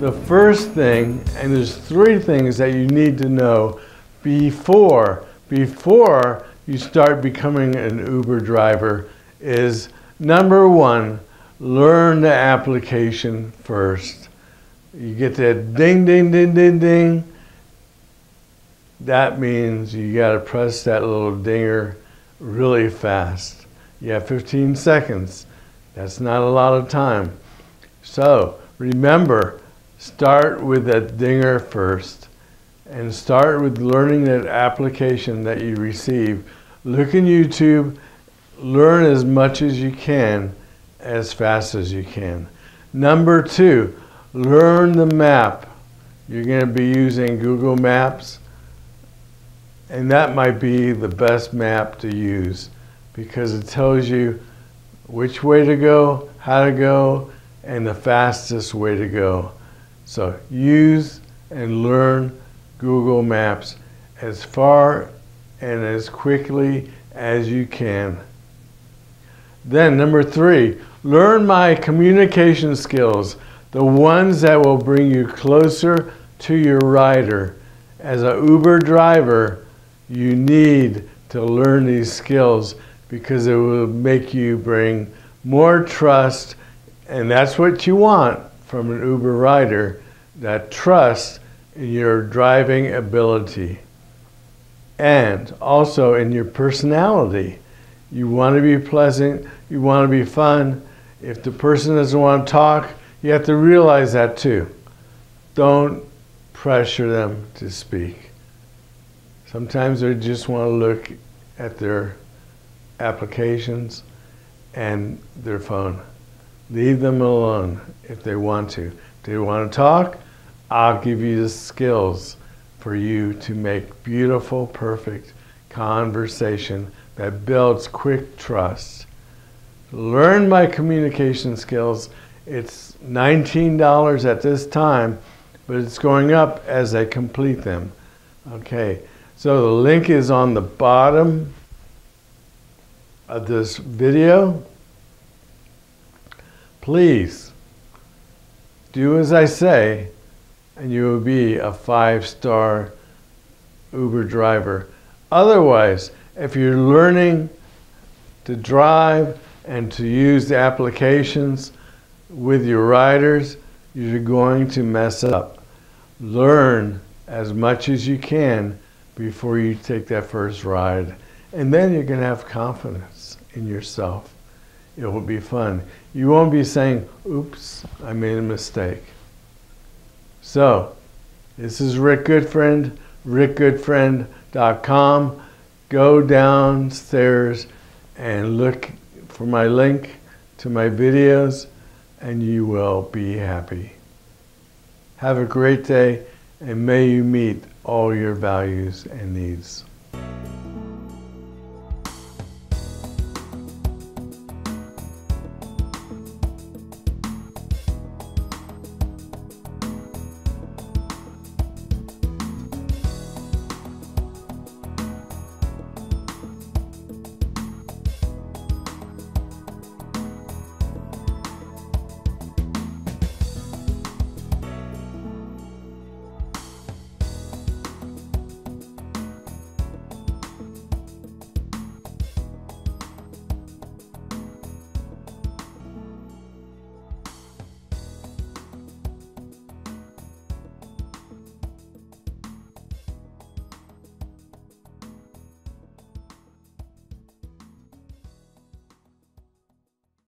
The first thing, and there's three things that you need to know before you start becoming an Uber driver is, number one, learn the application first. You get that ding, ding, ding, ding, ding. That means you got to press that little dinger really fast. You have 15 seconds. That's not a lot of time. So remember, start with that dinger first, and start with learning that application that you receive. Look in YouTube, learn as much as you can, as fast as you can. Number two, learn the map. You're going to be using Google Maps, and that might be the best map to use because it tells you which way to go, how to go, and the fastest way to go. So use and learn Google Maps as far and as quickly as you can. Then number three, learn my communication skills, the ones that will bring you closer to your rider. As an Uber driver, you need to learn these skills because it will make you bring more trust, and that's what you want from an Uber rider, that trust in your driving ability and also in your personality. You want to be pleasant, you want to be fun. If the person doesn't want to talk, you have to realize that too. Don't pressure them to speak. Sometimes they just want to look at their applications and their phone. Leave them alone if they want to. If they want to talk, I'll give you the skills for you to make beautiful, perfect conversation that builds quick trust. Learn my communication skills. It's $19 at this time, but it's going up as I complete them. Okay, so the link is on the bottom of this video. Please do as I say, and you will be a 5-star Uber driver. Otherwise, if you're learning to drive and to use the applications with your riders, you're going to mess up. Learn as much as you can before you take that first ride, and then you're going to have confidence in yourself. It will be fun. You won't be saying, oops, I made a mistake. So, this is Rick Goodfriend, rickgoodfriend.com. Go downstairs and look for my link to my videos, and you will be happy. Have a great day, and may you meet all your values and needs.